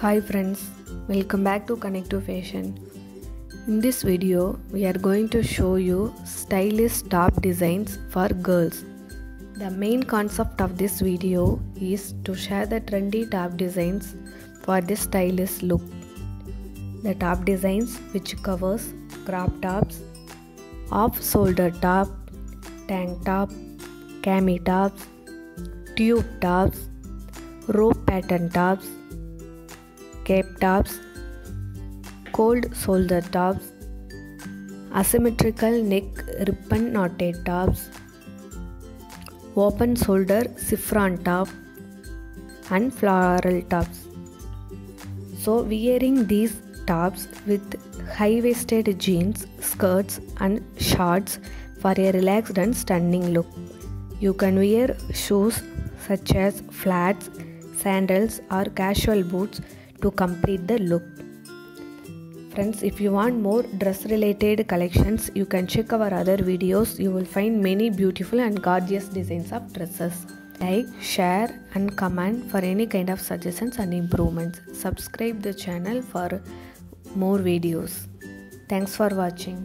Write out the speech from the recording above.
Hi friends, welcome back to Connect2 Fashion. In this video, we are going to show you stylish top designs for girls. The main concept of this video is to share the trendy top designs for this stylish look. The top designs, which covers crop tops, off-shoulder top, tank top, cami tops, tube tops, rope pattern tops, cape tops, cold shoulder tops, asymmetrical neck ribbon knotted tops, open shoulder chiffon top, and floral tops. So wearing these tops with high-waisted jeans, skirts and shorts for a relaxed and stunning look. You can wear shoes such as flats, sandals or casual boots to complete the look. Friends, if you want more dress related collections, you can check our other videos. You will find many beautiful and gorgeous designs of dresses. Like, share and comment for any kind of suggestions and improvements. Subscribe the channel for more videos. Thanks for watching.